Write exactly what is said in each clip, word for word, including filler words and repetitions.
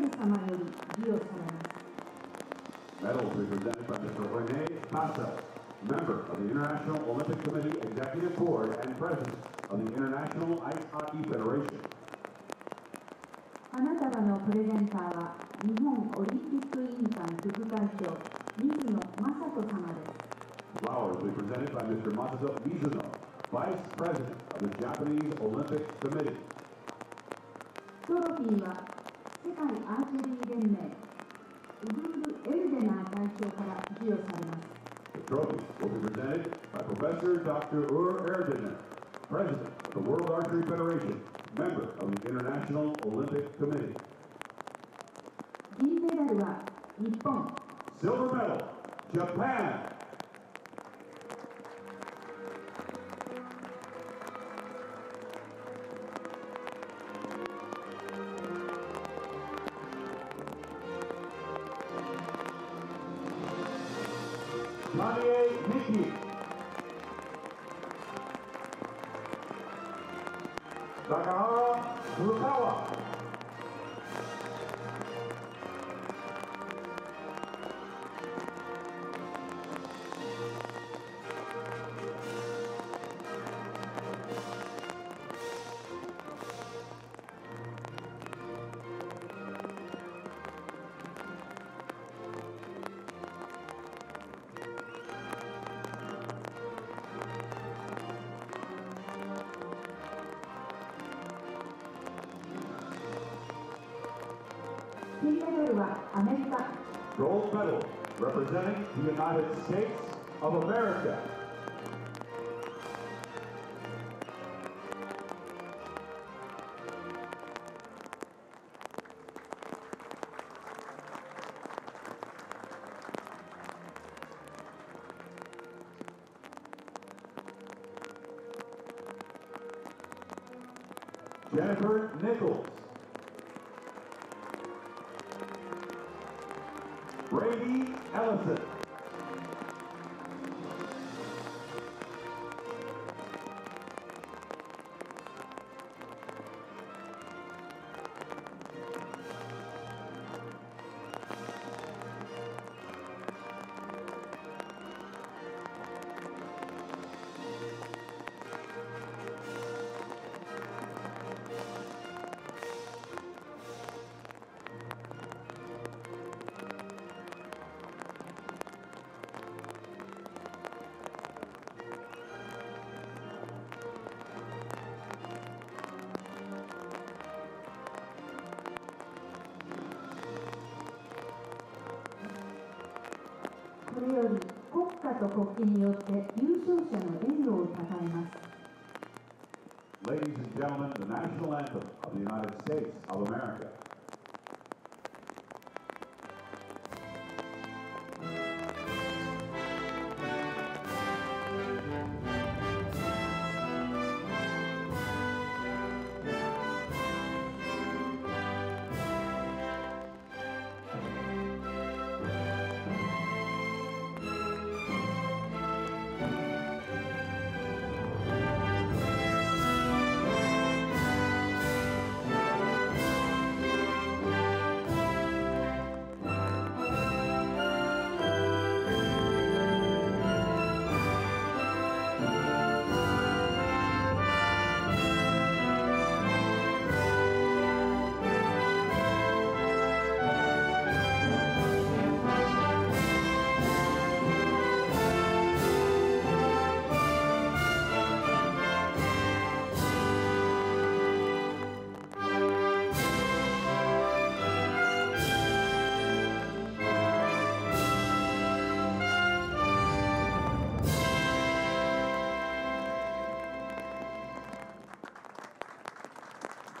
Medals are presented by Mister Renee Marcel, member of the International Olympic Committee Executive Board and President of the International Ice Hockey Federation. あなたらのプレゼンターは日本オリンピック委員会副会長水野正人様です。 Flowers will be presented by Mister Masato Mizuno, Vice President of the Japanese Olympic Committee. トロフィーは世界アーチェリー連盟ウール・エルデナー会長から授与されます。 The trophy will be presented by Professor Doctor Uğur Erdenen, President of the World Archery Federation, member of the International Olympic Committee. 銀メダルは日本。 Silver medal, Japan. マリエティ ミキ Dakarama Lukawa 金メダルはアメリカ。Gold medal representing the United States of America. ジェニファー・ニコルズ。 Brady Ellison. Ladies and gentlemen, the national anthem of the United States of America.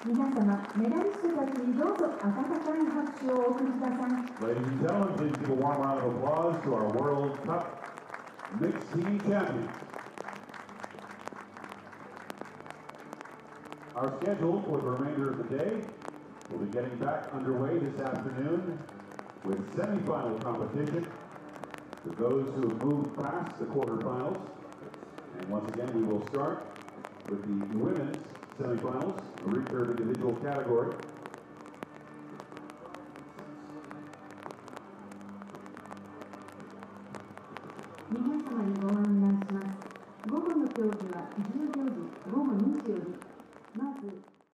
皆様、メダリストたちにどうぞ温かい拍手をお送りください。Ladies and gentlemen, please give a warm round of applause to our World Cup Mixed Team Champions. Our schedule for the remainder of the day will be getting back underway this afternoon with semifinal competition for those who have moved past the quarterfinals. And once again, we will start with the women's semifinals, the Recurve individual category. 皆様にご案内します。午後の競技はじゅうごじ、午後にじより